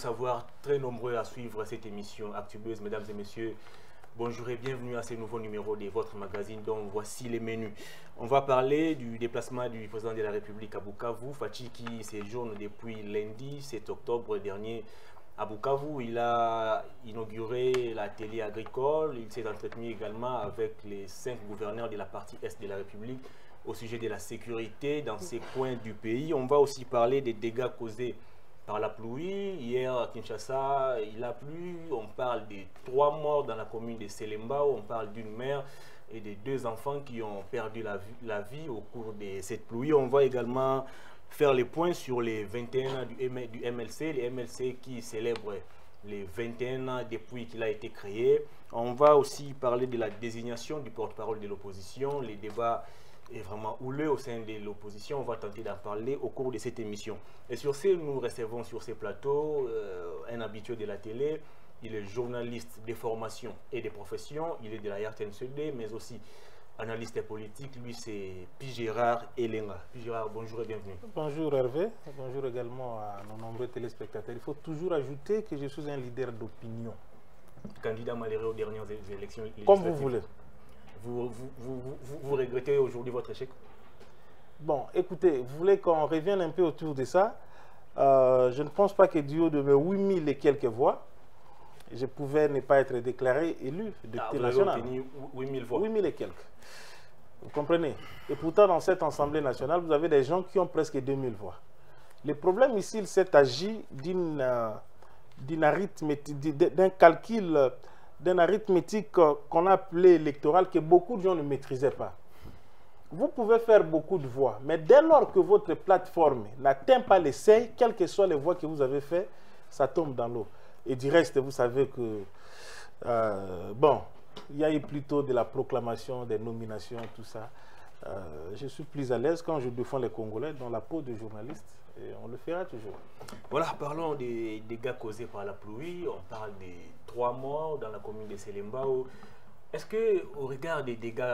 pour savoir, très nombreux à suivre cette émission Actubuzz. Mesdames et messieurs, bonjour et bienvenue à ce nouveau numéro de votre magazine dont voici les menus. On va parler du déplacement du président de la République à Bukavu, Fatshi, qui séjourne depuis lundi 7 octobre dernier à Bukavu. Il a inauguré l'atelier agricole, il s'est entretenu également avec les 5 gouverneurs de la partie Est de la République au sujet de la sécurité dans ces coins du pays. On va aussi parler des dégâts causés par la pluie. Hier à Kinshasa, il a plu. On parle des 3 morts dans la commune de Selembao. On parle d'une mère et de 2 enfants qui ont perdu la vie au cours de cette pluie. On va également faire les points sur les 21 ans du MLC. Les MLC qui célèbrent les 21 ans depuis qu'il a été créé. On va aussi parler de la désignation du porte-parole de l'opposition. Les débats est vraiment houleux au sein de l'opposition. On va tenter d'en parler au cours de cette émission. Et sur ce, nous recevons sur ces plateaux un habitué de la télé. Il est journaliste de formation et de profession. Il est de la YARTNCD, mais aussi analyste politique. Lui, c'est Pie-Gérard Elenga. Pie-Gérard, bonjour et bienvenue. Bonjour Hervé. Bonjour également à nos nombreux téléspectateurs. Il faut toujours ajouter que je suis un leader d'opinion. Candidat malheureux aux dernières élections législatives. Comme vous voulez. Vous regrettez aujourd'hui votre échec? Bon, écoutez, vous voulez qu'on revienne un peu autour de ça. Je ne pense pas que du haut de mes 8000 et quelques voix, je pouvais ne pas être déclaré élu député national. 8000 voix. 8000 et quelques. Vous comprenez? Et pourtant, dans cette Assemblée nationale, vous avez des gens qui ont presque 2000 voix. Le problème ici, il s'est agi d'un arithmétique qu'on a appelé électorale que beaucoup de gens ne maîtrisaient pas. Vous pouvez faire beaucoup de voix, mais dès lors que votre plateforme n'atteint pas les seuils, quelles que soient les voix que vous avez faites, ça tombe dans l'eau. Et du reste, vous savez que, bon, il y a eu plutôt de la proclamation, des nominations, tout ça. Je suis plus à l'aise quand je défends les Congolais dans la peau de journaliste. Et on le fera toujours. Voilà, parlons des dégâts causés par la pluie. On parle des 3 morts dans la commune de Selembao. Est-ce que, au regard des dégâts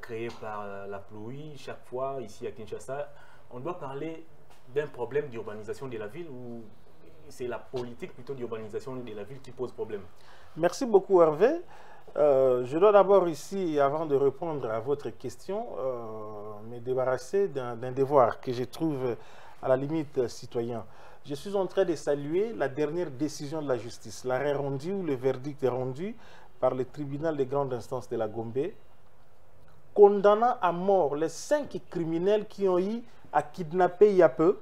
créés par la pluie, chaque fois ici à Kinshasa, on doit parler d'un problème d'urbanisation de la ville, ou c'est la politique plutôt d'urbanisation de la ville qui pose problème? Merci beaucoup Hervé. Je dois d'abord ici, avant de répondre à votre question, me débarrasser d'un devoir que je trouve à la limite citoyen. Je suis en train de saluer la dernière décision de la justice, l'arrêt rendu ou le verdict est rendu par le tribunal de grande instance de la Gombe, condamnant à mort les 5 criminels qui ont eu à kidnapper il y a peu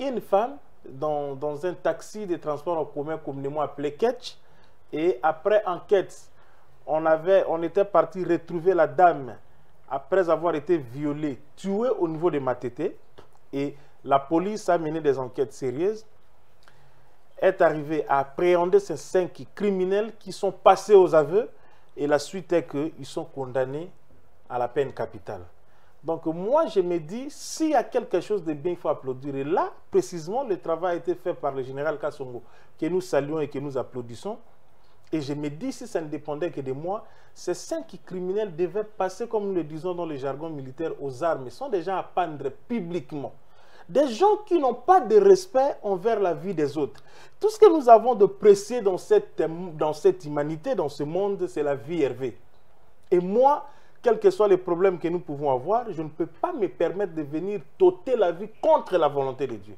une femme dans un taxi de transport en commun communément appelé Ketch. Et après enquête, on était parti retrouver la dame après avoir été violée, tuée au niveau de Matete. Et la police a mené des enquêtes sérieuses, est arrivée à appréhender ces 5 criminels qui sont passés aux aveux, et la suite est qu'ils sont condamnés à la peine capitale. Donc moi je me dis, s'il y a quelque chose de bien, il faut applaudir. Et là, précisément, le travail a été fait par le général Kassongo, que nous saluons et que nous applaudissons. Et je me dis, si ça ne dépendait que de moi, ces 5 criminels devaient passer, comme nous le disons dans le jargon militaire, aux armes. Ils sont des gens à pendre publiquement. Des gens qui n'ont pas de respect envers la vie des autres. Tout ce que nous avons de précieux dans cette humanité, dans ce monde, c'est la vie, Hervé. Et moi, quels que soient les problèmes que nous pouvons avoir, je ne peux pas me permettre de venir t'ôter la vie contre la volonté de Dieu.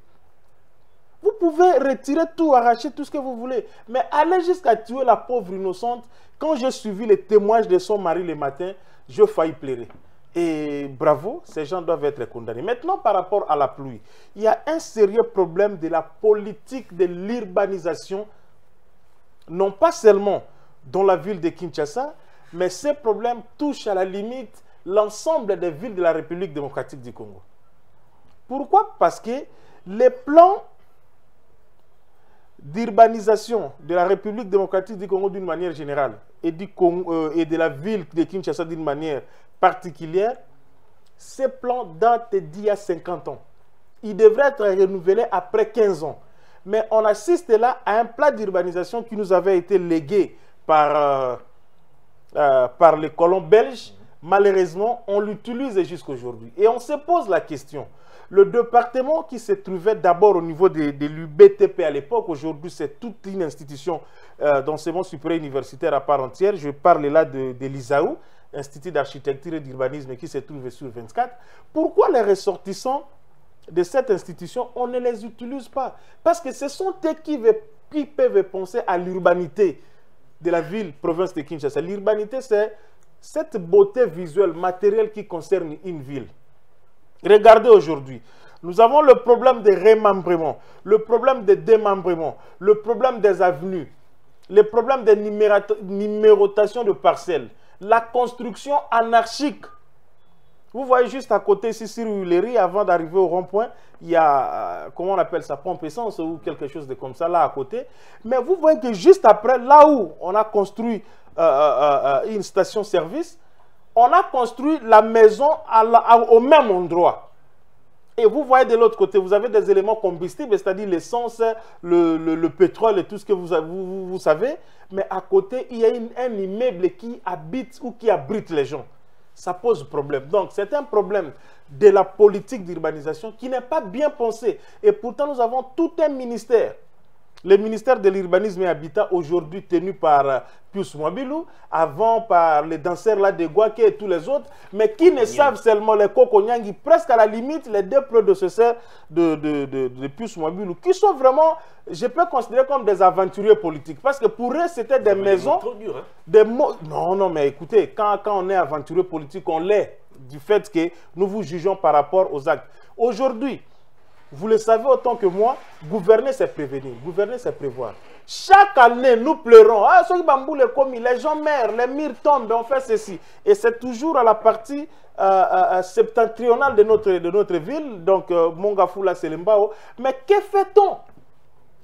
Vous pouvez retirer tout, arracher tout ce que vous voulez. Mais aller jusqu'à tuer la pauvre innocente. Quand j'ai suivi les témoignages de son mari le matin, je faillis pleurer. Et bravo, ces gens doivent être condamnés. Maintenant, par rapport à la pluie, il y a un sérieux problème de la politique de l'urbanisation. Non pas seulement dans la ville de Kinshasa, mais ces problèmes touchent à la limite l'ensemble des villes de la République démocratique du Congo. Pourquoi? Parce que les plans d'urbanisation de la République démocratique du Congo d'une manière générale et de la ville de Kinshasa d'une manière particulière, ces plans datent d'il y a 50 ans. Ils devraient être renouvelés après 15 ans. Mais on assiste là à un plan d'urbanisation qui nous avait été légué par les colons belges malheureusement, on l'utilise jusqu'aujourd'hui. Et on se pose la question. Le département qui se trouvait d'abord au niveau de l'UBTP à l'époque, aujourd'hui c'est toute une institution d'enseignement supérieur universitaire à part entière. Je parle là de l'ISAO, Institut d'architecture et d'urbanisme, qui se trouve sur 24. Pourquoi les ressortissants de cette institution, on ne les utilise pas? Parce que ce sont eux qui peuvent penser à l'urbanité de la ville, province de Kinshasa. L'urbanité, c'est cette beauté visuelle, matérielle qui concerne une ville. Regardez aujourd'hui, nous avons le problème des remembrements, le problème des démembrements, le problème des avenues, le problème des numérotations de parcelles, la construction anarchique. Vous voyez juste à côté, ici, sur Huilerie, avant d'arriver au rond-point, il y a, comment on appelle ça, pompe essence ou quelque chose de comme ça, là à côté. Mais vous voyez que juste après, là où on a construit une station-service, on a construit la maison au même endroit. Et vous voyez de l'autre côté, vous avez des éléments combustibles, c'est-à-dire l'essence, le pétrole et tout ce que vous savez. Mais à côté, il y a un immeuble qui habite ou qui abrite les gens. Ça pose problème. Donc, c'est un problème de la politique d'urbanisation qui n'est pas bien pensée. Et pourtant, nous avons tout un ministère. Le ministère de l'urbanisme et habitat, aujourd'hui tenu par Pius Muabilu, avant par les danseurs là de Gwake et tous les autres, mais qui ne savent seulement les Kokonyangi, presque à la limite les deux prédécesseurs de Pius Muabilu, qui sont vraiment, je peux considérer comme des aventuriers politiques, parce que pour eux c'était des maisons, trop dur, hein? Non, mais écoutez, quand on est aventurier politique, on l'est, du fait que nous vous jugeons par rapport aux actes. Aujourd'hui, vous le savez autant que moi, gouverner c'est prévenir, gouverner c'est prévoir. Chaque année, nous pleurons. Ah, ceux qui bambou les commis, les gens meurent, les murs tombent, on fait ceci. Et c'est toujours à la partie septentrionale de notre ville, donc Mont Ngafula, Selembao. Mais que fait-on?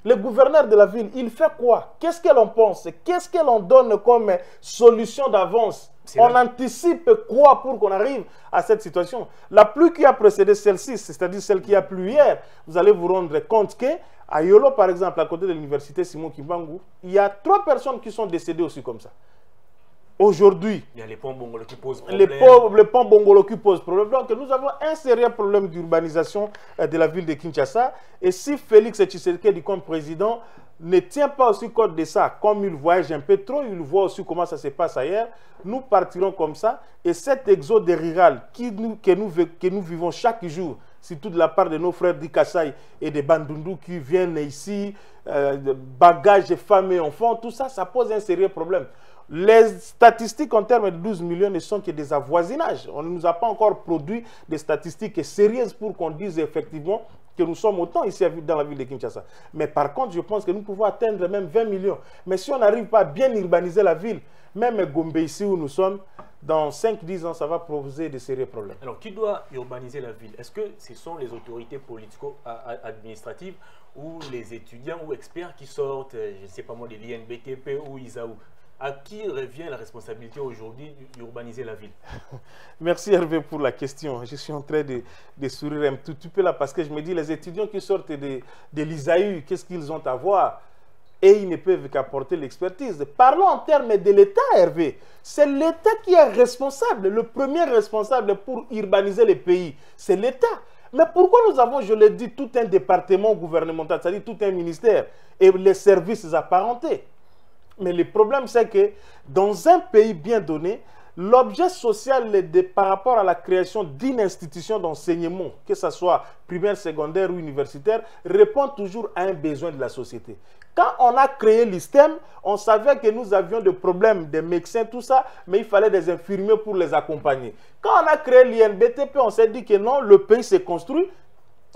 Le gouverneur de la ville, il fait quoi? Qu'est-ce que l'on pense? Qu'est-ce que l'on donne comme solution d'avance? On anticipe quoi pour qu'on arrive à cette situation? La pluie qui a précédé celle-ci, c'est-à-dire celle qui a plu hier, vous allez vous rendre compte qu'à Yolo, par exemple, à côté de l'université Simon Kimbangu, il y a 3 personnes qui sont décédées aussi comme ça. Aujourd'hui, il y a les ponts Bongolo qui posent problème. Les ponts Bongolo qui posent problème. Donc, nous avons un sérieux problème d'urbanisation de la ville de Kinshasa. Et si Félix Tshisekedi, comme président, ne tient pas aussi compte de ça, comme il voyage un peu trop, il voit aussi comment ça se passe ailleurs, nous partirons comme ça. Et cet exode rural que nous vivons chaque jour, surtout de la part de nos frères d'Ikassai et de Bandundu qui viennent ici, bagages, femmes et enfants, tout ça, ça pose un sérieux problème. Les statistiques en termes de 12 millions ne sont que des avoisinages. On ne nous a pas encore produit des statistiques sérieuses pour qu'on dise effectivement que nous sommes autant ici dans la ville de Kinshasa. Mais par contre, je pense que nous pouvons atteindre même 20 millions. Mais si on n'arrive pas à bien urbaniser la ville, même Gombe ici où nous sommes, dans 5-10 ans, ça va poser de sérieux problèmes. Alors, qui doit urbaniser la ville? Est-ce que ce sont les autorités politico-administratives ou les étudiants ou experts qui sortent, je ne sais pas moi, de l'INBTP ou ISAO? À qui revient la responsabilité aujourd'hui d'urbaniser la ville? Merci Hervé pour la question. Je suis en train de sourire un tout petit peu là parce que je me dis, les étudiants qui sortent de l'ISAU, qu'est-ce qu'ils ont à voir? Et ils ne peuvent qu'apporter l'expertise. Parlons en termes de l'État, Hervé. C'est l'État qui est responsable, le premier responsable pour urbaniser le pays. C'est l'État. Mais pourquoi nous avons, je l'ai dit, tout un département gouvernemental, c'est-à-dire tout un ministère et les services apparentés? Mais le problème, c'est que dans un pays bien donné, l'objet social par rapport à la création d'une institution d'enseignement, que ce soit primaire, secondaire ou universitaire, répond toujours à un besoin de la société. Quand on a créé l'ISTEM, on savait que nous avions des problèmes, des médecins, tout ça, mais il fallait des infirmiers pour les accompagner. Quand on a créé l'INBTP, on s'est dit que non, le pays s'est construit.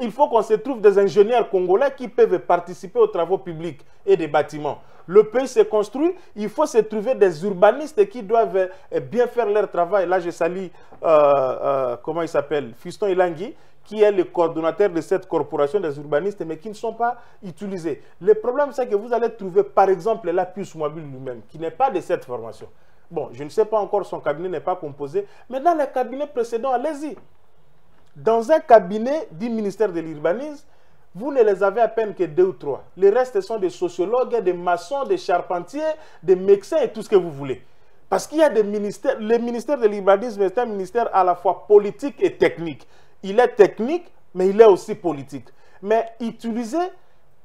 Il faut qu'on se trouve des ingénieurs congolais qui peuvent participer aux travaux publics et des bâtiments. Le pays se construit, il faut se trouver des urbanistes qui doivent bien faire leur travail. Là, je salue, comment il s'appelle, Fiston Elangui, qui est le coordonnateur de cette corporation des urbanistes, mais qui ne sont pas utilisés. Le problème, c'est que vous allez trouver, par exemple, la Pius Muabilu lui-même, qui n'est pas de cette formation. Bon, je ne sais pas encore, son cabinet n'est pas composé, mais dans les cabinets précédents, allez-y. Dans un cabinet du ministère de l'urbanisme, vous ne les avez à peine que 2 ou 3. Les restes sont des sociologues, des maçons, des charpentiers, des médecins et tout ce que vous voulez. Parce qu'il y a des ministères, le ministère de l'urbanisme est un ministère à la fois politique et technique. Il est technique, mais il est aussi politique. Mais utilisez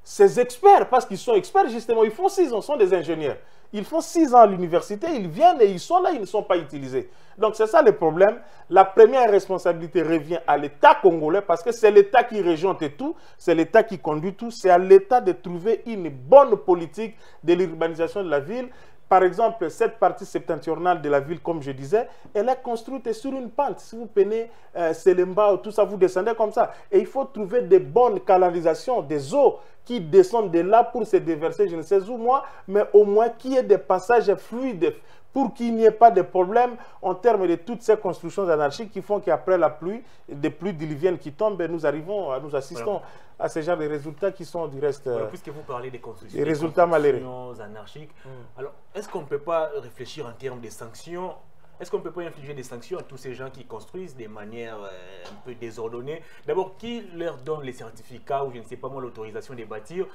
ces experts, parce qu'ils sont experts justement, ils font 6 ans, ils sont des ingénieurs. Ils font 6 ans à l'université, ils viennent et ils sont là, ils ne sont pas utilisés. Donc c'est ça le problème. La première responsabilité revient à l'État congolais, parce que c'est l'État qui régente tout, c'est l'État qui conduit tout, c'est à l'État de trouver une bonne politique de l'urbanisation de la ville. Par exemple, cette partie septentrionale de la ville, comme je disais, elle est construite sur une pente. Si vous prenez Selembao, tout ça, vous descendez comme ça. Et il faut trouver des bonnes canalisations, des eaux qui descendent de là pour se déverser, je ne sais où moi, mais au moins qu'il y ait des passages fluides pour qu'il n'y ait pas de problème en termes de toutes ces constructions anarchiques qui font qu'après la pluie, des pluies diluviennes qui tombent, nous arrivons, nous assistons à ce genre de résultats qui sont du reste... Voilà, puisque vous parlez des constructions, des résultats anarchiques, alors est-ce qu'on ne peut pas réfléchir en termes de sanctions? Est-ce qu'on ne peut pas infliger des sanctions à tous ces gens qui construisent de manière un peu désordonnée? D'abord, qui leur donne les certificats ou je ne sais pas moi l'autorisation de bâtir?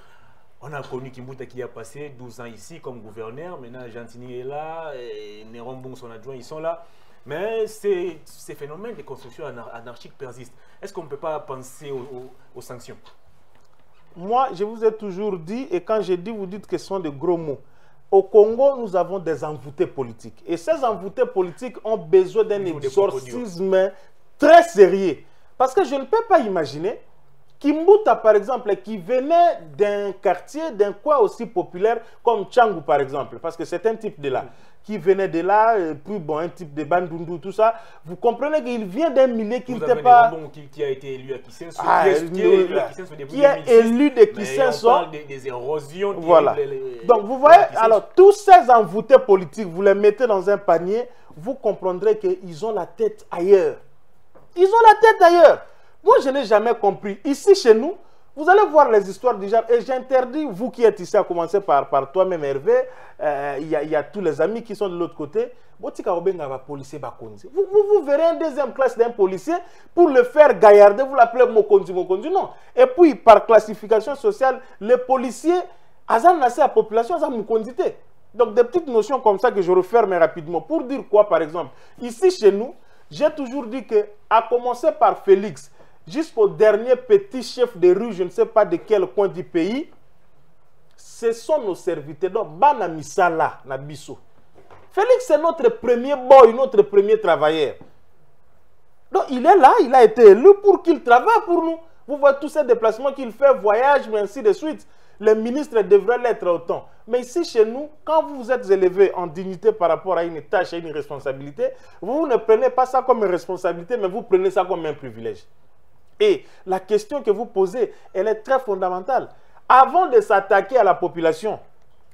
On a connu Kimbuta qui a passé 12 ans ici comme gouverneur. Maintenant, Gentini est là, Nérombon, son adjoint, ils sont là. Mais ces phénomènes de construction anarchique persistent. Est-ce qu'on ne peut pas penser aux sanctions? Moi, je vous ai toujours dit, et quand je dis, vous dites que ce sont des gros mots. Au Congo, nous avons des envoûtés politiques. Et ces envoûtés politiques ont besoin d'un exorcisme très sérieux. Parce que je ne peux pas imaginer... Kimbuta, par exemple, qui venait d'un quartier, d'un coin aussi populaire comme Tchangu, par exemple, parce que c'est un type de là, qui venait de là, et puis bon, un type de Bandundu, tout ça. Vous comprenez qu'il vient d'un milieu qui n'était pas... Qui a été élu à Kisenso, qui est élu de Kisenso. On parle des érosions. Voilà. Donc, vous voyez, alors, tous ces envoûtés politiques, vous les mettez dans un panier, vous comprendrez qu'ils ont la tête ailleurs. Ils ont la tête ailleurs. Moi, je n'ai jamais compris. Ici, chez nous, vous allez voir les histoires du genre. Et j'interdis, vous qui êtes ici, à commencer par toi-même, Hervé, il y a tous les amis qui sont de l'autre côté. Vous verrez un deuxième classe d'un policier pour le faire gaillarder. Vous l'appelez Mokondi, Mokondi, non. Et puis, par classification sociale, les policiers, Azan Nassé, la population, Azan Mokondité. Donc, des petites notions comme ça que je referme rapidement. Pour dire quoi, par exemple? Ici, chez nous, j'ai toujours dit que, à commencer par Félix, jusqu'au dernier petit chef de rue, je ne sais pas de quel coin du pays, ce sont nos serviteurs. Donc, Banamisala, Nabiso. Félix, c'est notre premier boy, notre premier travailleur. Donc, il est là, il a été élu pour qu'il travaille pour nous. Vous voyez tous ces déplacements qu'il fait, voyage, mais ainsi de suite. Les ministres devraient l'être autant. Mais ici, chez nous, quand vous êtes élevé en dignité par rapport à une tâche, à une responsabilité, vous ne prenez pas ça comme une responsabilité, mais vous prenez ça comme un privilège. Et la question que vous posez, elle est très fondamentale. Avant de s'attaquer à la population,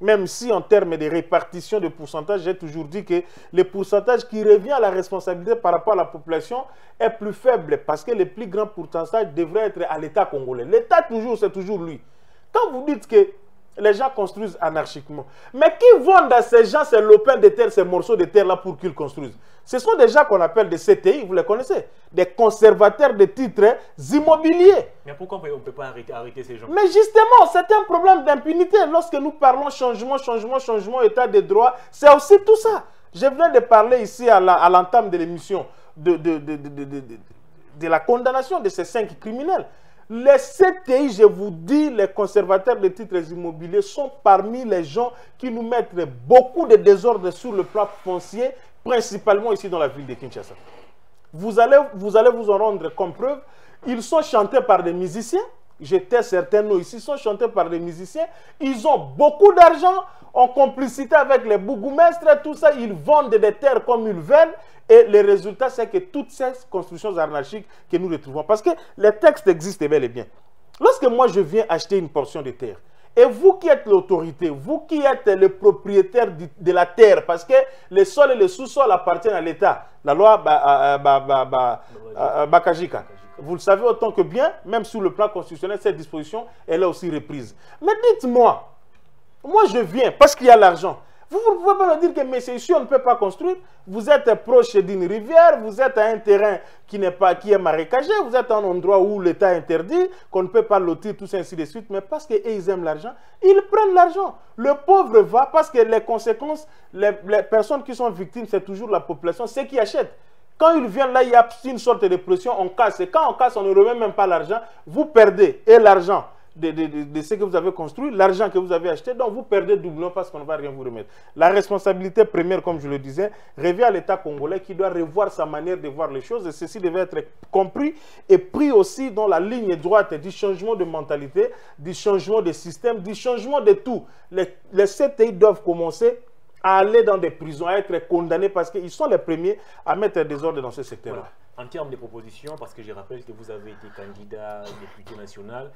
même si en termes de répartition de pourcentage, j'ai toujours dit que le pourcentage qui revient à la responsabilité par rapport à la population est plus faible parce que le plus grand pourcentage devrait être à l'État congolais. L'État, toujours, c'est toujours lui. Quand vous dites que les gens construisent anarchiquement, mais qui vendent à ces gens ces lopins de terre, ces morceaux de terre-là pour qu'ils construisent? Ce sont des gens qu'on appelle des CTI, vous les connaissez, des conservateurs de titres immobiliers. Mais pourquoi on ne peut pas arrêter ces gens? Mais justement, c'est un problème d'impunité. Lorsque nous parlons changement, changement, changement, état de droit, c'est aussi tout ça. Je viens de parler ici à l'entame de l'émission de la condamnation de ces 5 criminels. Les CTI, je vous dis, les conservateurs de titres immobiliers sont parmi les gens qui nous mettent beaucoup de désordre sur le plan foncier, principalement ici dans la ville de Kinshasa. Vous allez vous en rendre comme preuve. Ils sont chantés par des musiciens. J'étais certain, nous ici, sont chantés par des musiciens. Ils ont beaucoup d'argent en complicité avec les bourgmestres, tout ça. Ils vendent des terres comme ils veulent. Et le résultat, c'est que toutes ces constructions anarchiques que nous retrouvons. Parce que les textes existent bel et bien. Lorsque moi, je viens acheter une portion de terre, et vous qui êtes l'autorité, vous qui êtes le propriétaire de la terre, parce que le sol et le sous-sol appartiennent à l'État. La loi Bakajika. Vous le savez autant que bien, même sur le plan constitutionnel, cette disposition, elle est aussi reprise. Mais dites-moi, moi je viens parce qu'il y a l'argent. Vous ne pouvez pas me dire que, messieurs, ici, on ne peut pas construire. Vous êtes proche d'une rivière, vous êtes à un terrain qui est marécagé, vous êtes à un endroit où l'État interdit, qu'on ne peut pas lotir, tout ça, ainsi de suite. Mais parce qu'ils aiment l'argent, ils prennent l'argent. Le pauvre va, parce que les conséquences, les personnes qui sont victimes, c'est toujours la population, ceux qui achètent. Quand ils viennent là, il y a une sorte de pression, on casse. Et quand on casse, on ne remet même pas l'argent. Vous perdez et l'argent de ce que vous avez construit, l'argent que vous avez acheté. Donc vous perdez doublement parce qu'on ne va rien vous remettre. La responsabilité première, comme je le disais, revient à l'État congolais qui doit revoir sa manière de voir les choses. Et ceci devait être compris et pris aussi dans la ligne droite du changement de mentalité, du changement de système, du changement de tout. Les CTI doivent commencer à aller dans des prisons, à être condamnés parce qu'ils sont les premiers à mettre des ordres dans ce secteur-là. Voilà. En termes de propositions, parce que je rappelle que vous avez été candidat député national,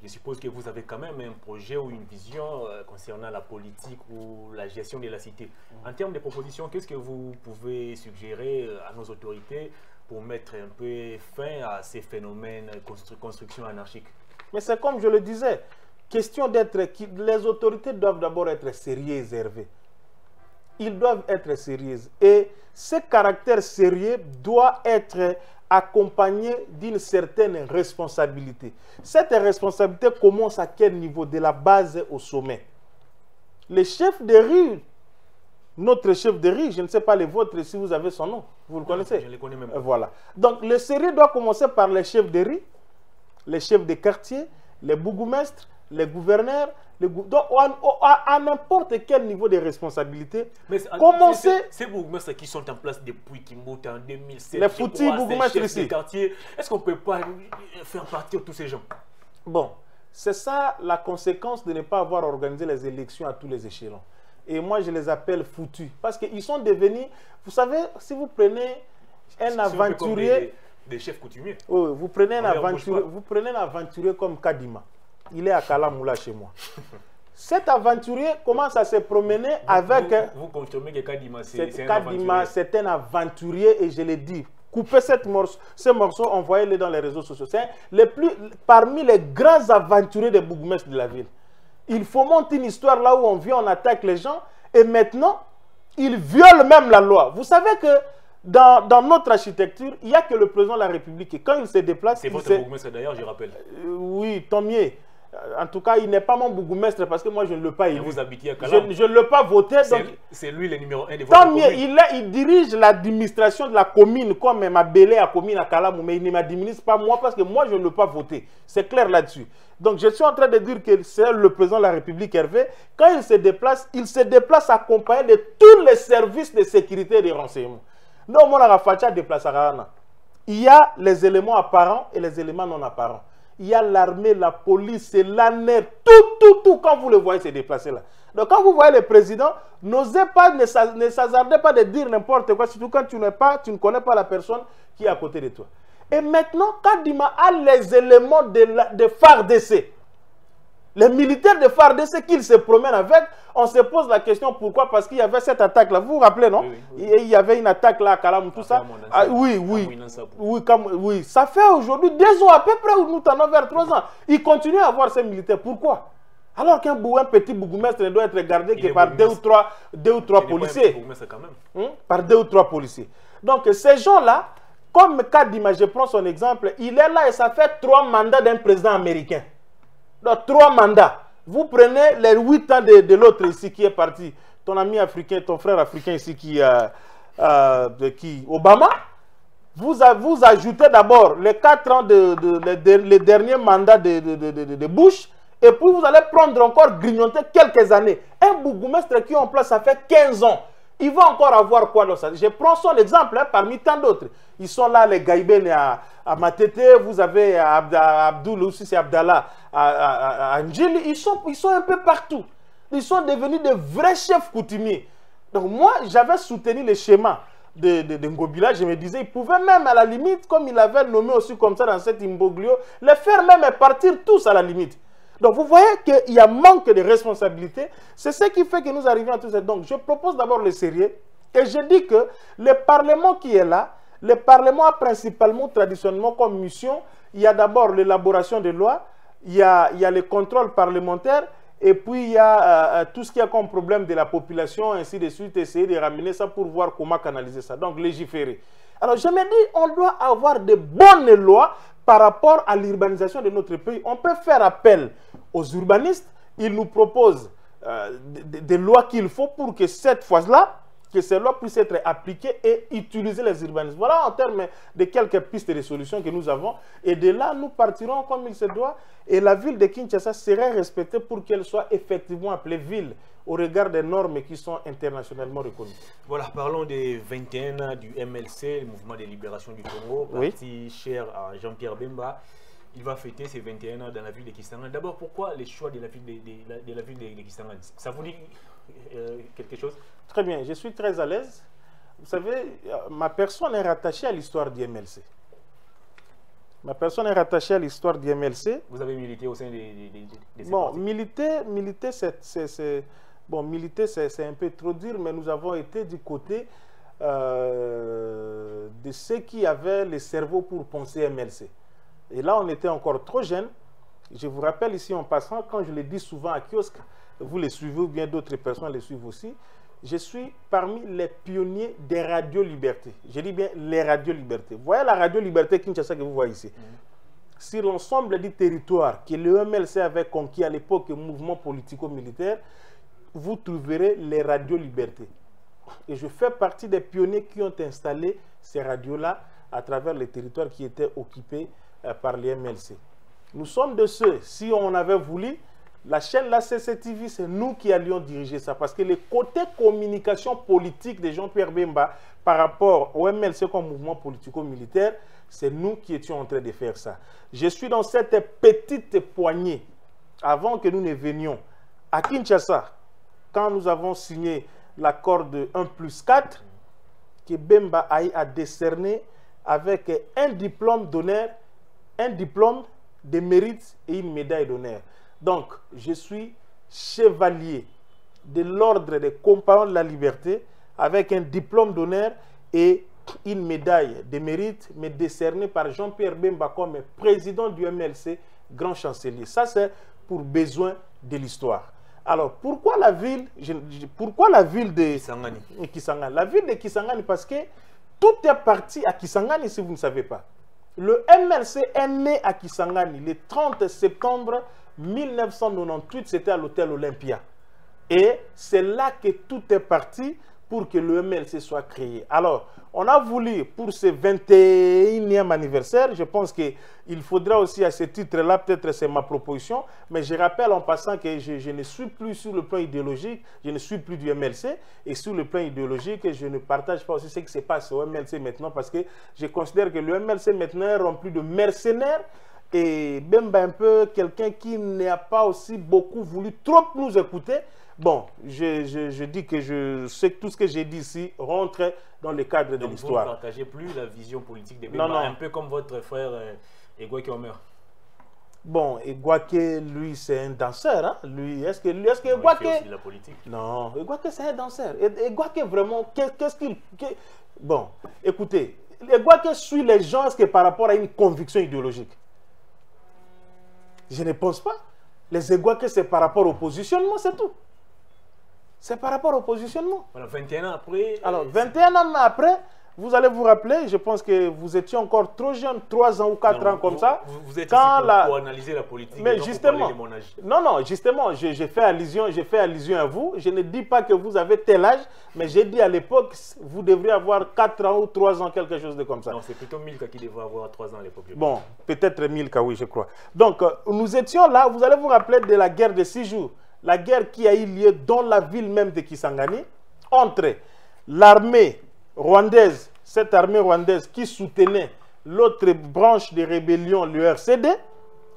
je suppose que vous avez quand même un projet ou une vision concernant la politique ou la gestion de la cité. En termes de propositions, qu'est-ce que vous pouvez suggérer à nos autorités pour mettre un peu fin à ces phénomènes de construction anarchique? Mais c'est comme je le disais, question d'être... Les autorités doivent d'abord être sérieuses, Hervé. Ils doivent être sérieux. Et ce caractère sérieux doit être accompagné d'une certaine responsabilité. Cette responsabilité commence à quel niveau? De la base au sommet. Les chefs de rue, notre chef de rue, je ne sais pas les vôtres, si vous avez son nom, vous le connaissez? Je ne le connais même pas. Voilà. Donc le sérieux doit commencer par les chefs de rue, les chefs de quartier, les bourgmestres, les gouverneurs, donc à n'importe quel niveau de responsabilité. Mais commencez. Ces bourgmestres qui sont en place depuis Kimbuta en 2007, les foutus bourgmestres ici. Est-ce qu'on ne peut pas faire partir tous ces gens? Bon, c'est ça la conséquence de ne pas avoir organisé les élections à tous les échelons. Et moi, je les appelle foutus. Parce qu'ils sont devenus. Vous savez, si vous prenez un aventurier. Des chefs coutumiers. Oui, vous prenez un aventurier comme Kadima. Il est à Kalamoula chez moi. Cet aventurier commence à se promener avec... Vous confirmez que Kadima, c'est un aventurier. Kadima, c'est un aventurier et je l'ai dit. Coupez ce morceau, envoyez-le dans les réseaux sociaux. C'est parmi les grands aventuriers des bourgmestres de la ville. Il faut monter une histoire là où on vient, on attaque les gens et maintenant, ils violent même la loi. Vous savez que dans notre architecture, il n'y a que le président de la République. Et quand il se déplace... C'est votre bourgmestre d'ailleurs, je rappelle. Oui, tant mieux. En tout cas, il n'est pas mon bourgmestre parce que moi, je ne l'ai pas élu. Vous habitez à Calam. Je ne l'ai pas voté. C'est lui le numéro 1 de votre commune. Tant mieux, il dirige l'administration de la commune comme m'a belé à commune à Calam, mais il ne m'administre pas moi parce que moi, je ne l'ai pas voté. C'est clair là-dessus. Donc, je suis en train de dire que c'est le président de la République, Hervé. Quand il se déplace accompagné de tous les services de sécurité et de renseignement. Non, mon Arafacha déplace Arana. Il y a les éléments apparents et les éléments non apparents. Il y a l'armée, la police, l'ANER, tout, quand vous le voyez se déplacer là. Donc quand vous voyez le président, n'osez pas, ne s'hasardez pas de dire n'importe quoi, surtout quand tu ne connais pas la personne qui est à côté de toi. Et maintenant, Kadima a les éléments de FARDC. Les militaires de FARDC qu'ils se promènent avec, on se pose la question pourquoi? Parce qu'il y avait cette attaque là, vous vous rappelez non? Oui. Il y avait une attaque là à Kalam, tout ça. Ah, oui. Ça fait aujourd'hui 2 ans à peu près, nous t'en avons vers 3 ans. Ils continuent à avoir ces militaires. Pourquoi? Alors qu'un petit bourgmestre ne doit être gardé que par deux ou trois policiers. Quand même. Par 2 ou 3 policiers. Donc ces gens là, comme Kadima, je prends son exemple, il est là et ça fait 3 mandats d'un président américain. Donc 3 mandats. Vous prenez les 8 ans de l'autre ici qui est parti. Ton ami africain, ton frère africain ici qui Obama. Vous ajoutez d'abord les 4 ans de dernier mandat de Bush. Et puis vous allez prendre encore grignoter quelques années. Un bourgmestre qui est en place, ça fait 15 ans. Il va encore avoir quoi dans ça? Je prends son exemple hein, parmi tant d'autres. Ils sont là, les Gaïben à Matete, vous avez Abdoul, aussi c'est Abdallah, à Angel. Ils sont un peu partout. Ils sont devenus de vrais chefs coutumiers. Donc moi, j'avais soutenu le schéma de Ngobila. Je me disais, ils pouvaient même à la limite, comme il avait nommé aussi comme ça dans cet Imboglio, les faire même partir tous à la limite. Donc, vous voyez qu'il y a manque de responsabilité. C'est ce qui fait que nous arrivons à tout ça. Donc, je propose d'abord le sérieux. Et je dis que le Parlement qui est là, le Parlement a principalement, traditionnellement, comme mission, il y a d'abord l'élaboration des lois, il y a le contrôle parlementaire Et puis, il y a tout ce qu'il y a comme problème de la population, ainsi de suite, essayer de ramener ça pour voir comment canaliser ça. Donc, légiférer. Alors, je me dis, on doit avoir de bonnes lois par rapport à l'urbanisation de notre pays. On peut faire appel aux urbanistes. Ils nous proposent des lois qu'il faut pour que cette fois-là, que ces lois puissent être appliquées et utiliser les urbanistes. Voilà en termes de quelques pistes de solutions que nous avons. Et de là, nous partirons comme il se doit. Et la ville de Kinshasa serait respectée pour qu'elle soit effectivement appelée ville au regard des normes qui sont internationalement reconnues. Voilà, parlons des 21 du MLC, le Mouvement de Libération du Congo, parti cher à Jean-Pierre Bemba. Il va fêter ses 21 ans dans la ville de Kisangani. D'abord, pourquoi les choix de la ville de Kisangani? Ça vous dit quelque chose? Très bien, je suis très à l'aise. Vous savez, ma personne est rattachée à l'histoire du MLC. Ma personne est rattachée à l'histoire du MLC. Vous avez milité au sein de ces partis? Militer, c'est un peu trop dur, mais nous avons été du côté de ceux qui avaient le cerveau pour penser MLC. Et là, on était encore trop jeunes. Je vous rappelle ici en passant, quand je le dis souvent à kiosque, vous les suivez ou bien d'autres personnes les suivent aussi, je suis parmi les pionniers des radios liberté. Je dis bien les radios liberté. Vous voyez la radio liberté Kinshasa que vous voyez ici. Sur l'ensemble du territoire que le MLC avait conquis à l'époque, mouvement politico-militaire, vous trouverez les radios liberté. Et je fais partie des pionniers qui ont installé ces radios-là à travers les territoires qui étaient occupés par les MLC. Nous sommes de ceux, si on avait voulu, la chaîne la CCTV, c'est nous qui allions diriger ça, parce que le côté communication politique de Jean-Pierre Bemba par rapport au MLC comme mouvement politico-militaire, c'est nous qui étions en train de faire ça. Je suis dans cette petite poignée, avant que nous ne venions à Kinshasa, quand nous avons signé l'accord de 1+4, que Bemba a décerné avec un diplôme d'honneur, un diplôme de mérite et une médaille d'honneur. Donc, je suis chevalier de l'ordre des compagnons de la liberté avec un diplôme d'honneur et une médaille de mérite, mais décernée par Jean-Pierre Bemba comme président du MLC, grand chancelier. Ça, c'est pour besoin de l'histoire. Alors, pourquoi la ville de Kisangani? La ville de Kisangani, parce que tout est parti à Kisangani, si vous ne savez pas. Le MLC est né à Kisangani le 30 septembre 1998, c'était à l'hôtel Olympia. Et c'est là que tout est parti pour que le MLC soit créé. Alors, on a voulu, pour ce 21e anniversaire, je pense qu'il faudra aussi à ce titre-là, peut-être c'est ma proposition, mais je rappelle en passant que je ne suis plus sur le plan idéologique, je ne suis plus du MLC, et sur le plan idéologique, je ne partage pas aussi ce qui se passe au MLC maintenant, parce que je considère que le MLC maintenant est rempli de mercenaires, et même un peu quelqu'un qui n'a pas aussi beaucoup voulu trop nous écouter. Bon, je dis que je sais que tout ce que j'ai dit ici rentre dans le cadre de l'histoire. Vous ne partagez plus la vision politique de Bemba, un peu comme votre frère Eguake Omer. Bon, Eguake, lui, c'est un danseur. Hein? Lui, est-ce que Eguake... Il fait aussi de la politique. Non, Eguake, c'est un danseur. Eguake, vraiment, qu'est-ce qu'il... Bon, écoutez, Eguake suit les gens est-ce que par rapport à une conviction idéologique. Je ne pense pas. Les Eguake, c'est par rapport au positionnement, c'est tout. C'est par rapport au positionnement. Voilà, 21 ans après... Alors, 21 ans après, vous allez vous rappeler, je pense que vous étiez encore trop jeune, 3 ans ou 4 ans comme ça. Vous êtes ici pour analyser la politique. Mais justement, justement, j'ai fait allusion à vous. Je ne dis pas que vous avez tel âge, mais j'ai dit à l'époque, vous devriez avoir 4 ans ou 3 ans, quelque chose de comme ça. Non, c'est plutôt Milka qui devrait avoir 3 ans à l'époque. Bon, peut-être Milka, oui, je crois. Donc, nous étions là, vous allez vous rappeler de la guerre de 6 jours. La guerre qui a eu lieu dans la ville même de Kisangani entre l'armée rwandaise, cette armée rwandaise qui soutenait l'autre branche de rébellion, le RCD,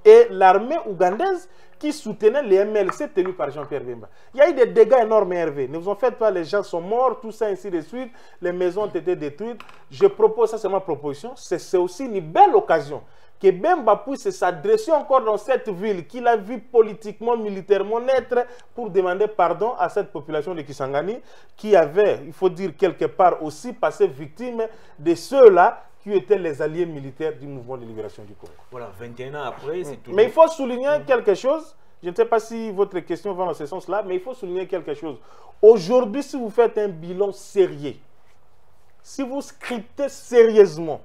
et l'armée ougandaise qui soutenait les MLC tenus par Jean-Pierre Bemba. Il y a eu des dégâts énormes, Hervé. Ne vous en faites pas, les gens sont morts, tout ça, ainsi de suite. Les maisons ont été détruites. Je propose, ça c'est ma proposition, c'est aussi une belle occasion que Bemba puisse s'adresser encore dans cette ville qu'il a vue politiquement, militairement naître pour demander pardon à cette population de Kisangani qui avait, il faut dire quelque part aussi, passé victime de ceux-là qui étaient les alliés militaires du mouvement de libération du Congo. Voilà, 21 ans après, c'est tout. Mais il faut souligner quelque chose Je ne sais pas si votre question va dans ce sens-là, mais il faut souligner quelque chose. Aujourd'hui, si vous faites un bilan sérieux, si vous scriptez sérieusement,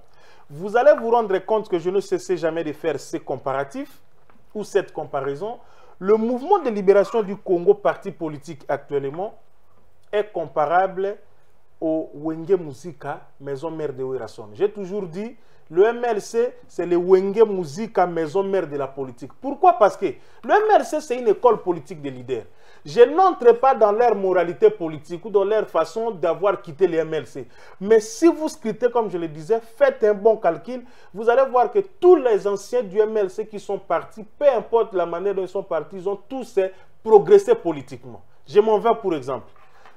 vous allez vous rendre compte que je ne cessais jamais de faire ces comparatifs ou cette comparaison. Le mouvement de libération du Congo, parti politique actuellement, est comparable au Wenge Musica, maison mère de Werason. J'ai toujours dit, le MLC, c'est le Wenge Musica, maison mère de la politique. Pourquoi? Parce que le MLC, c'est une école politique des leaders. Je n'entre pas dans leur moralité politique ou dans leur façon d'avoir quitté le MLC. Mais si vous scrutez, comme je le disais, faites un bon calcul, vous allez voir que tous les anciens du MLC qui sont partis, peu importe la manière dont ils sont partis, ils ont tous progressé politiquement. Je m'en vais pour exemple.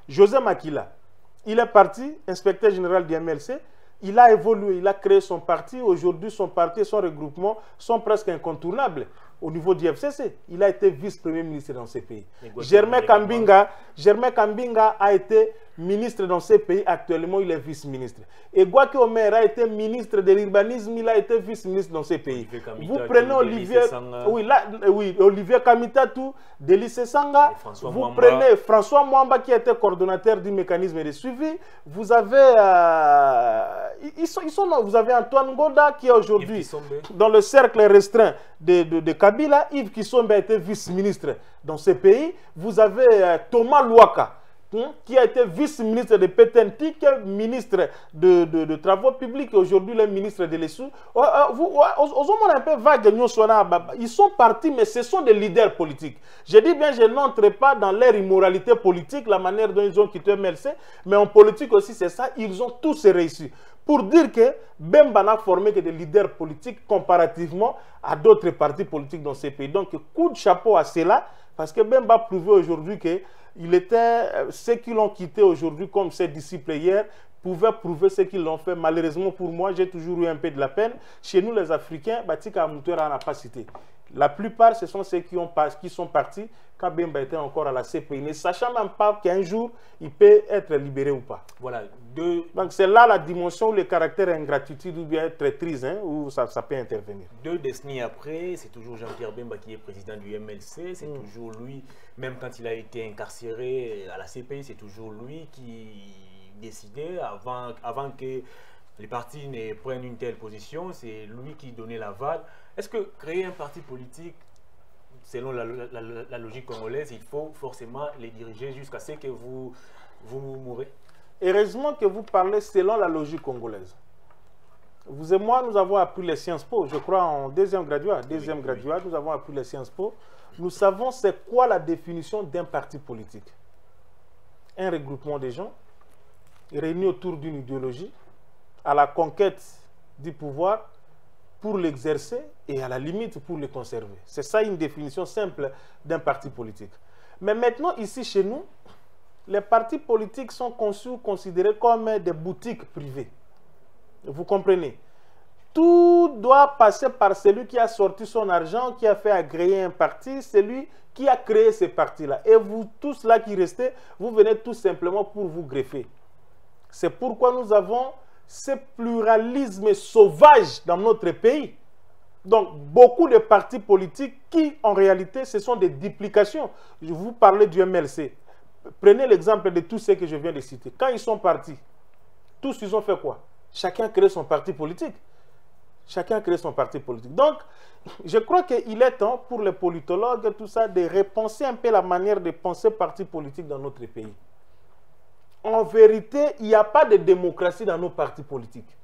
José Makila, il est parti, inspecteur général du MLC, il a évolué, il a créé son parti. Aujourd'hui, son parti et son regroupement sont presque incontournables. Au niveau du FCC, il a été vice-premier ministre dans ces pays. Germain Kambinga a été ministre dans ces pays. Actuellement, il est vice-ministre. Eguake Omer a été ministre de l'urbanisme. Il a été vice-ministre dans ces pays. Vous prenez Olivier... Olivier Kamitatou, Delice Sanga. Vous prenez François Mwamba qui était coordonnateur du mécanisme de suivi. Vous avez... vous avez Antoine Goda qui est aujourd'hui dans le cercle restreint de Kabila. Yves Kisombe a été vice-ministre dans ces pays. Vous avez Thomas Louaka qui a été vice-ministre de Pétenti, qui est ministre de Travaux Publics, aujourd'hui le ministre de l'Essou. Ils sont partis, mais ce sont des leaders politiques. Je dis bien, je n'entre pas dans leur immoralité politique, la manière dont ils ont quitté MLC, mais en politique aussi, c'est ça, ils ont tous réussi. Pour dire que Bemba n'a formé que des leaders politiques comparativement à d'autres partis politiques dans ces pays. Donc, coup de chapeau à cela, parce que Bemba a prouvé aujourd'hui que il était, ceux qui l'ont quitté aujourd'hui comme ses disciples hier pouvaient prouver ce qu'ils l'ont fait. Malheureusement pour moi, j'ai toujours eu un peu de la peine. Chez nous, les Africains, Batika Moutoura n'a pas cité. La plupart, ce sont ceux qui sont partis quand Bemba était encore à la CPI, ne sachant même pas qu'un jour, il peut être libéré ou pas. Voilà. Donc c'est là la dimension où le caractère ingratitude ou bien traîtrise, hein, où ça peut intervenir. Deux décennies après, c'est toujours Jean-Pierre Bemba qui est président du MLC, c'est toujours lui, même quand il a été incarcéré à la CPI, c'est toujours lui qui décidait avant que les partis ne prennent une telle position, c'est lui qui donnait l'aval. Est-ce que créer un parti politique, selon la logique congolaise, il faut forcément les diriger jusqu'à ce que vous mourrez? Heureusement que vous parlez selon la logique congolaise. Vous et moi, nous avons appris les Sciences Po, je crois en deuxième graduat, nous avons appris les Sciences Po. Nous savons c'est quoi la définition d'un parti politique. Un regroupement de gens réunis autour d'une idéologie, à la conquête du pouvoir, pour l'exercer et à la limite pour le conserver. C'est ça une définition simple d'un parti politique. Mais maintenant, ici chez nous, les partis politiques sont conçus ou considérés comme des boutiques privées. Vous comprenez? Tout doit passer par celui qui a sorti son argent, qui a fait agréer un parti, celui qui a créé ce parti-là. Et vous, tous là qui restez, vous venez tout simplement pour vous greffer. C'est pourquoi nous avons ce pluralisme sauvage dans notre pays. Donc, beaucoup de partis politiques qui, en réalité, ce sont des duplications. Je vous parlais du MLC. Prenez l'exemple de tous ceux que je viens de citer. Quand ils sont partis, tous ils ont fait quoi? Chacun a créé son parti politique. Chacun a créé son parti politique. Donc, je crois qu'il est temps pour les politologues et tout ça de repenser un peu la manière de penser parti politique dans notre pays. En vérité, il n'y a pas de démocratie dans nos partis politiques.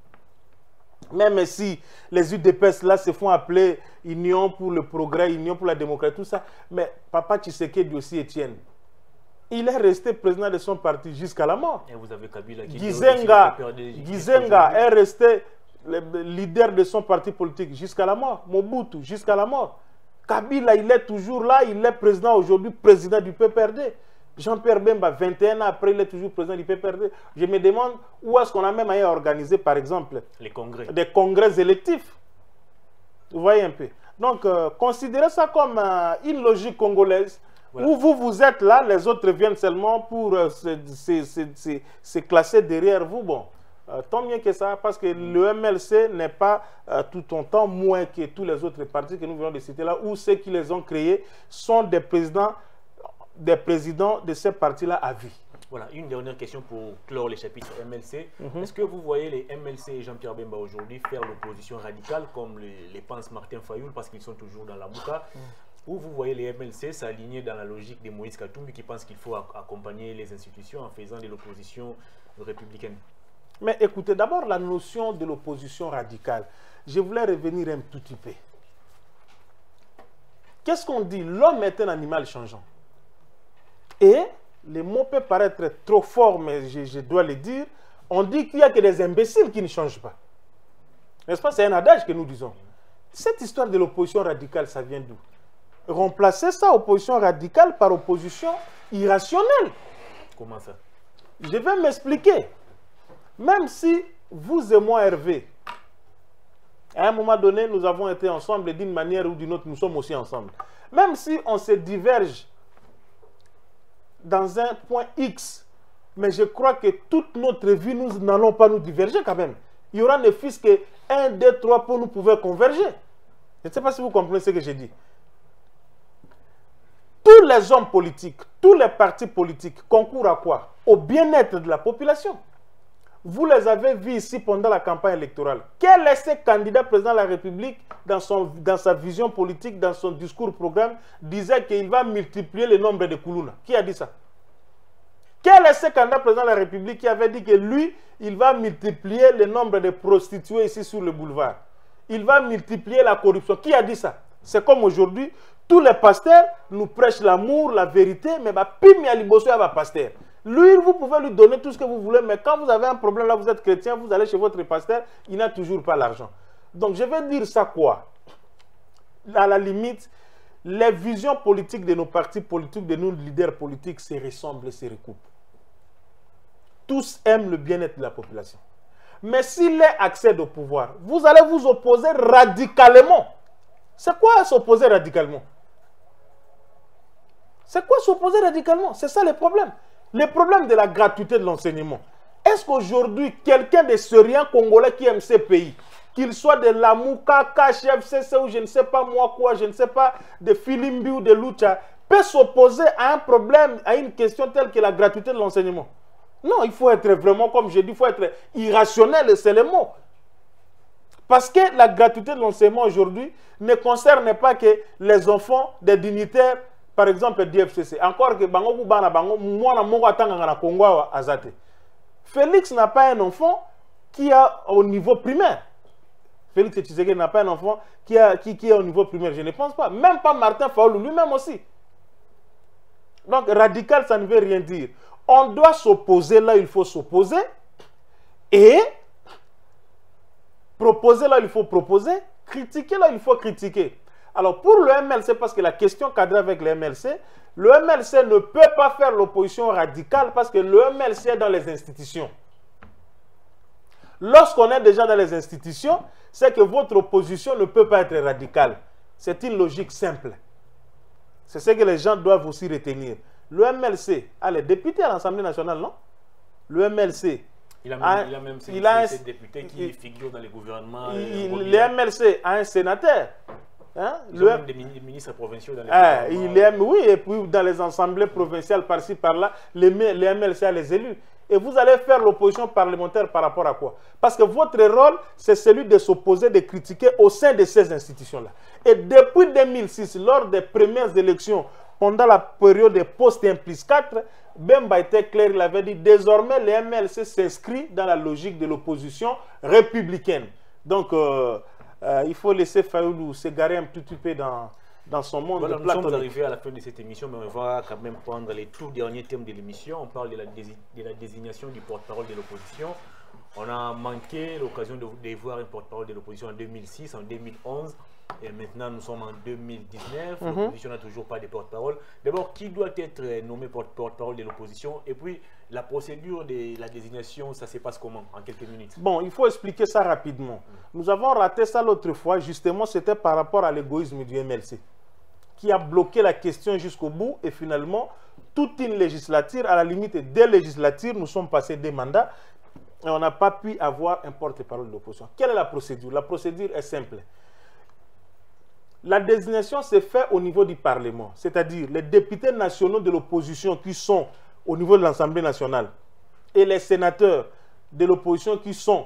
Même si les UDPS là se font appeler Union pour le progrès, Union pour la démocratie, tout ça. Mais Papa Tshisekedi aussi, Étienne, il est resté président de son parti jusqu'à la mort. Et vous avez Kabila qui Gizenga est resté le leader de son parti politique jusqu'à la mort. Mobutu, jusqu'à la mort. Kabila, il est toujours là. Il est président aujourd'hui, président du PPRD. Jean-Pierre Bemba, 21 ans après, il est toujours président du PPRD. Je me demande où est-ce qu'on a même à organiser, par exemple, les congrès. Des congrès électifs. Vous voyez un peu. Donc, considérez ça comme une logique congolaise. Voilà. Où vous êtes là, les autres viennent seulement pour se classer derrière vous. Bon, Tant mieux que ça, parce que le MLC n'est pas tout autant moins que tous les autres partis que nous venons de citer là, où ceux qui les ont créés sont des présidents de ces partis-là à vie. Voilà, une dernière question pour clore les chapitres MLC. Est-ce que vous voyez les MLC et Jean-Pierre Bemba aujourd'hui faire l'opposition radicale comme les pense Martin Fayulu parce qu'ils sont toujours dans la Mouka? Ou vous voyez les MLC s'aligner dans la logique de Moïse Katumbi qui pense qu'il faut accompagner les institutions en faisant de l'opposition républicaine? Mais écoutez, d'abord la notion de l'opposition radicale. Je voulais revenir un tout petit peu. Qu'est-ce qu'on dit? L'homme est un animal changeant. Et les mots peuvent paraître trop forts, mais je dois les dire. On dit qu'il n'y a que des imbéciles qui ne changent pas. N'est-ce pas? C'est un adage que nous disons. Cette histoire de l'opposition radicale, ça vient d'où? Remplacer ça, opposition radicale, par opposition irrationnelle. Comment ça? Je vais m'expliquer. Même si vous et moi, Hervé, à un moment donné, nous avons été ensemble et d'une manière ou d'une autre, nous sommes aussi ensemble. Même si on se diverge dans un point X, mais je crois que toute notre vie, nous n'allons pas nous diverger quand même. Il y aura ne fût-ce que 1, 2, 3 pour nous pouvoir converger. Je ne sais pas si vous comprenez ce que j'ai dit. Tous les hommes politiques, tous les partis politiques concourent à quoi? Au bien-être de la population. Vous les avez vus ici pendant la campagne électorale. Quel est ce candidat président de la République, dans sa vision politique, dans son discours programme, disait qu'il va multiplier le nombre de Koulouna? Qui a dit ça? Quel est ce candidat président de la République qui avait dit que lui, il va multiplier le nombre de prostituées ici sur le boulevard? Il va multiplier la corruption. Qui a dit ça? C'est comme aujourd'hui, tous les pasteurs nous prêchent l'amour, la vérité, mais Pimi Aliboso est pasteur. Lui, vous pouvez lui donner tout ce que vous voulez, mais quand vous avez un problème, là, vous êtes chrétien, vous allez chez votre pasteur, il n'a toujours pas l'argent. Donc, je vais dire ça quoi? À la limite, les visions politiques de nos partis politiques, de nos leaders politiques, se ressemblent et se recoupent. Tous aiment le bien-être de la population. Mais s'il accède au pouvoir, vous allez vous opposer radicalement. C'est quoi s'opposer radicalement? C'est quoi s'opposer radicalement? C'est ça le problème. Le problème de la gratuité de l'enseignement. Est-ce qu'aujourd'hui, quelqu'un de syrien congolais qui aime ce pays, qu'il soit de Lamouka, KHFCC ou je ne sais pas moi quoi, je ne sais pas, de Filimbi ou de Lucha, peut s'opposer à un problème, à une question telle que la gratuité de l'enseignement? Non, il faut être vraiment, comme je dis, il faut être irrationnel, c'est le mot. Parce que la gratuité de l'enseignement aujourd'hui ne concerne pas que les enfants des dignitaires, par exemple, DFCC. Encore que Bango Bana Bango, moi, na Congo Azate. Félix n'a pas un enfant qui a au niveau primaire. Félix Tshisekedi n'a pas un enfant qui est au niveau primaire. Je ne pense pas. Même pas Martin Fayulu, lui-même aussi. Donc, radical, ça ne veut rien dire. On doit s'opposer là, il faut s'opposer. Et proposer là, il faut proposer. Critiquer là, il faut critiquer. Alors pour le MLC, parce que la question cadre avec le MLC ne peut pas faire l'opposition radicale parce que le MLC est dans les institutions. Lorsqu'on est déjà dans les institutions, c'est que votre opposition ne peut pas être radicale. C'est une logique simple. C'est ce que les gens doivent aussi retenir. Le MLC a les députés à l'Assemblée nationale, non? Le MLC... Il a ces députés qui figurent dans les gouvernements... Le MLC a un sénateur... Hein? Des ministres provinciaux dans les oui, et puis dans les assemblées provinciales par-ci, par-là, les MLC a les élus. Et vous allez faire l'opposition parlementaire par rapport à quoi? Parce que votre rôle, c'est celui de s'opposer, de critiquer au sein de ces institutions-là. Et depuis 2006, lors des premières élections, pendant la période de post-1+4, Bemba était clair, il avait dit, désormais, les MLC s'inscrit dans la logique de l'opposition républicaine. Donc, il faut laisser Fayulu s'égarer un petit peu dans son monde. Voilà, nous sommes arrivés à la fin de cette émission, mais on va quand même prendre les tout derniers thèmes de l'émission. On parle de la désignation du porte-parole de l'opposition. On a manqué l'occasion de voir un porte-parole de l'opposition en 2006, en 2011, et maintenant nous sommes en 2019. L'opposition n'a toujours pas de porte-parole. D'abord, qui doit être nommé porte-parole de l'opposition? Et puis, la procédure de la désignation, ça se passe comment, en quelques minutes? Bon, il faut expliquer ça rapidement. Nous avons raté ça l'autre fois, justement, c'était par rapport à l'égoïsme du MLC, qui a bloqué la question jusqu'au bout, et finalement, toute une législature, à la limite des législatures, nous sommes passés des mandats, et on n'a pas pu avoir un porte-parole d'opposition. Quelle est la procédure? La procédure est simple. La désignation se fait au niveau du Parlement, c'est-à-dire les députés nationaux de l'opposition qui sont au niveau de l'Assemblée nationale et les sénateurs de l'opposition qui sont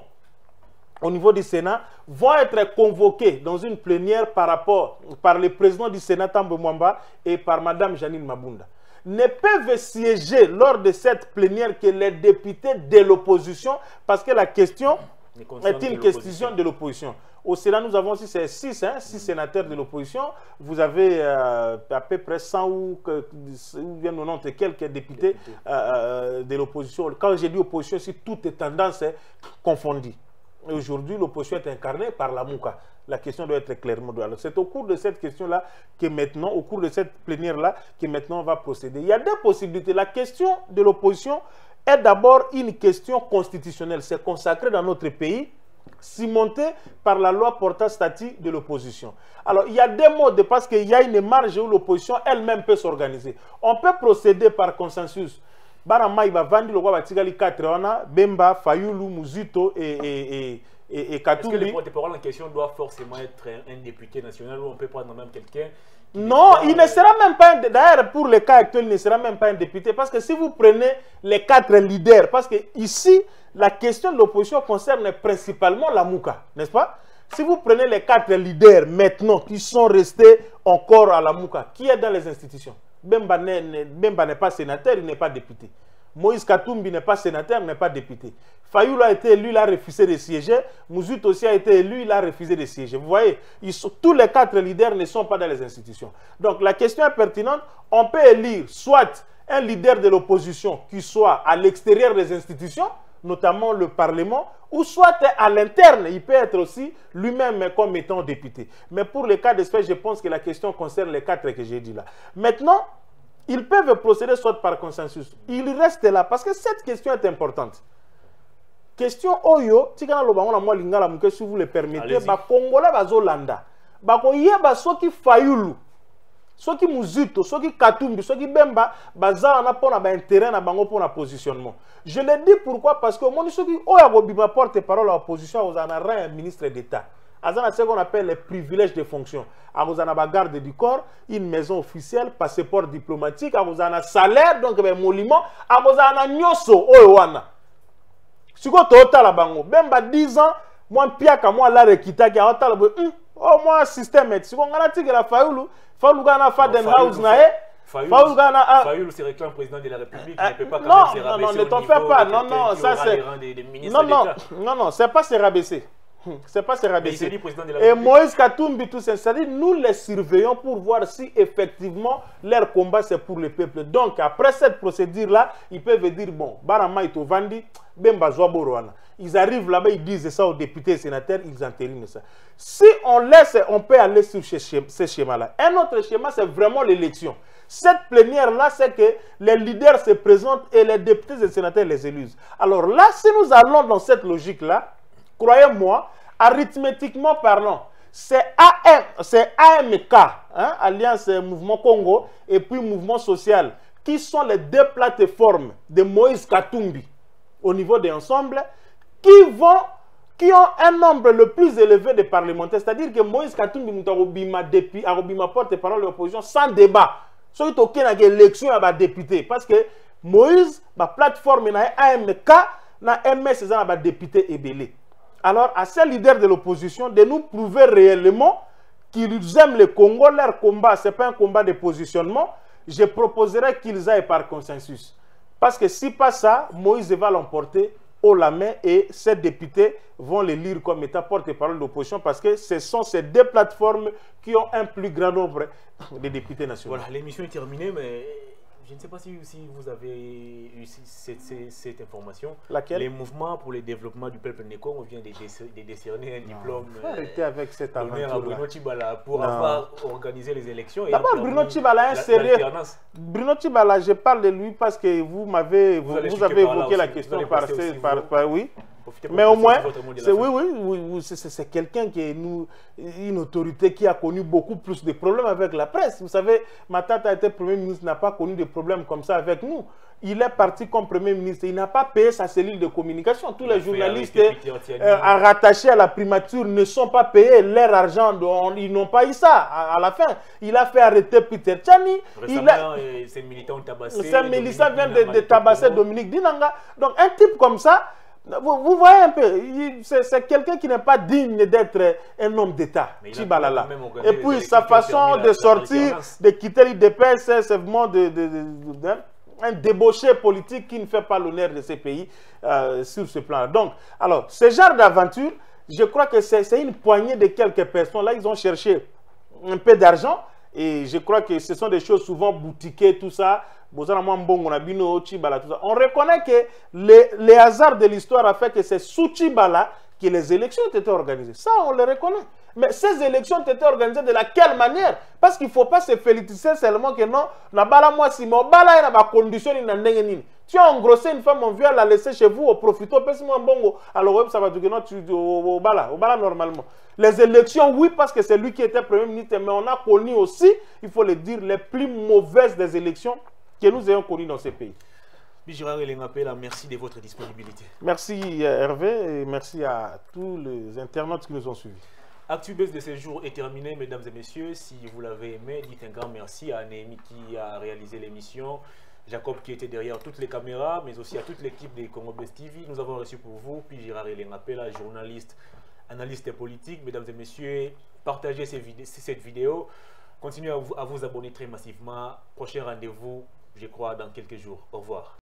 au niveau du Sénat vont être convoqués dans une plénière par le président du Sénat, Tambo Mwamba, et par Mme Janine Mabunda. Ne peuvent siéger lors de cette plénière que les députés de l'opposition, parce que la question est une question de l'opposition. Au Sénat, nous avons aussi six sénateurs de l'opposition. Vous avez à peu près 100 ou bien 90 quelques députés de l'opposition. Quand j'ai dit opposition, c'est toutes les tendances confondues. Aujourd'hui, l'opposition est incarnée par la Mouka. La question doit être clairement droite. C'est au cours de cette question-là que maintenant, au cours de cette plénière-là, que maintenant on va procéder. Il y a deux possibilités. La question de l'opposition est d'abord une question constitutionnelle. C'est consacré dans notre pays, cimenté par la loi portant statut de l'opposition. Alors, il y a deux modes parce qu'il y a une marge où l'opposition elle-même peut s'organiser. On peut procéder par consensus. Barama iba vandi lokwa batigali 4 wana Bemba, Fayulu, Muzito et Katumbi. Est-ce que le porte-parole en question doit forcément être un député national ou on peut prendre même quelqu'un? Non, il ne sera même pas, d'ailleurs pour le cas actuel, il ne sera même pas un député parce que si vous prenez les 4 leaders, parce que ici la question de l'opposition concerne principalement la Mouka, n'est-ce pas? Si vous prenez les 4 leaders maintenant qui sont restés encore à la Mouka, qui est dans les institutions? Bemba n'est pas sénateur, il n'est pas député. Moïse Katumbi n'est pas sénateur, il n'est pas député. Fayulu a été élu, il a refusé de siéger. Mouzout aussi a été élu, il a refusé de siéger. Vous voyez, tous les 4 leaders ne sont pas dans les institutions. Donc la question est pertinente. On peut élire soit un leader de l'opposition qui soit à l'extérieur des institutions, notamment le Parlement, ou soit à l'interne, il peut être aussi lui-même comme étant député. Mais pour le cas d'espèce, je pense que la question concerne les 4 que j'ai dit là. Maintenant, ils peuvent procéder soit par consensus. Ils restent là parce que cette question est importante. Question Oyo, si vous le permettez, Congolais, Zolanda, Soki Fayulu, Soki Muzito, Soki Katumbi, Soki Bemba, Baza, on a pour un terrain à Bango pour un positionnement. Je le dis pourquoi? Parce que mon qui ont porte-parole à l'opposition, on a un ministre d'État. On a ce qu'on appelle les privilèges de fonction. On a la garde du corps, une maison officielle, passeport diplomatique, on a un salaire, donc un monument, on a un nyoso, oyoana. Si vous avez bango, même à 10 ans, moi, Piaka, moi, la Rekita, qui a moi, système, si vous avez un Fayulu, Fayulu, Fadenhouse, Fayulu se réclame président de la République, il ne peut pas quand même se rabaisser. Non, ne t'en fais pas. Non, non, ça c'est. Non, c'est pas se rabaisser. C'est pas se rabaisser. Et Moïse Katumbi, tout ça, c'est-à-dire, nous les surveillons pour voir si effectivement leur combat c'est pour le peuple. Donc, après cette procédure-là, ils peuvent dire bon, Barama Itovandi, Bemba Zouaboroana. Ils arrivent là-bas, ils disent ça aux députés et sénateurs, ils entérinent ça. Si on laisse, on peut aller sur ce schéma-là. Un autre schéma, c'est vraiment l'élection. Cette plénière-là, c'est que les leaders se présentent et les députés et les sénateurs les élisent. Alors là, si nous allons dans cette logique-là, croyez-moi, arithmétiquement parlant, c'est AMK, hein, Alliance Mouvement Congo, et puis Mouvement Social, qui sont les deux plateformes de Moïse Katumbi au niveau des ensembles, qui ont un nombre le plus élevé de parlementaires. C'est-à-dire que Moïse Katumbi a porte-parole de l'opposition sans débat. So il y a une élection à député parce que Moïse, la plateforme AMK, na MS na député ébélé. Alors à ces leaders de l'opposition de nous prouver réellement qu'ils aiment le Congo, leur combat, c'est pas un combat de positionnement. Je proposerais qu'ils aillent par consensus parce que si pas ça, Moïse va l'emporter haut la main et ces députés vont les lire comme étant porte-parole de l'opposition parce que ce sont ces deux plateformes qui ont un plus grand nombre de députés nationaux. Voilà, l'émission est terminée, mais je ne sais pas si vous avez eu cette information. Laquelle? Les mouvements pour le développement du peuple Neko, on vient de décerner un diplôme. Arrêtez avec cette aventure à Bruno Tshibala pour avoir organisé les élections. D'abord, Bruno Tshibala est sérieux. Bruno Tshibala, je parle de lui parce que vous avez évoqué la question par oui. Mais au moins, c'est oui, quelqu'un qui est une autorité qui a connu beaucoup plus de problèmes avec la presse. Vous savez, Matete a été Premier ministre, n'a pas connu de problèmes comme ça avec nous. Il est parti comme Premier ministre. Il n'a pas payé sa cellule de communication. Tous les journalistes rattachés à la primature ne sont pas payés. Leur argent, ils n'ont pas eu ça à la fin. Il a fait arrêter Peter Tchani. Ces militants ont tabassé. Ces militants viennent de tabasser Dominique Dinanga. Donc un type comme ça, vous voyez un peu, c'est quelqu'un qui n'est pas digne d'être un homme d'État, Tchibalala. Et puis sa façon de sortir, de quitter l'IDP, c'est vraiment un débauché politique qui ne fait pas l'honneur de ces pays sur ce plan-là. Donc, alors, ce genre d'aventure, je crois que c'est une poignée de quelques personnes. Là, ils ont cherché un peu d'argent et je crois que ce sont des choses souvent boutiquées, tout ça. On reconnaît que les hasards de l'histoire a fait que c'est sous Tshibala que les élections étaient organisées. Ça, on le reconnaît. Mais ces élections étaient organisées de la quelle manière? Parce qu'il ne faut pas se féliciter seulement que non, tu as engrossé une femme, on vient la laisser chez vous, au profito, pèse-moi un bongo. Alors, ça va dire que non, tu au bala normalement. Les élections, oui, parce que c'est lui qui était Premier ministre, mais on a connu aussi, il faut le dire, les plus mauvaises des élections que nous ayons connu dans ces pays. Pie-Gérard Elenga, merci de votre disponibilité. Merci Hervé et merci à tous les internautes qui nous ont suivis. ActuBuzz de ce jour est terminé, mesdames et messieurs. Si vous l'avez aimé, dites un grand merci à Néhémie qui a réalisé l'émission, Jacob qui était derrière toutes les caméras, mais aussi à toute l'équipe des Congo Buzz TV. Nous avons reçu pour vous Pie-Gérard Elenga, journaliste, analyste politique. Mesdames et messieurs, partagez cette vidéo. Continuez à vous abonner très massivement. Prochain rendez-vous, je crois, dans quelques jours. Au revoir.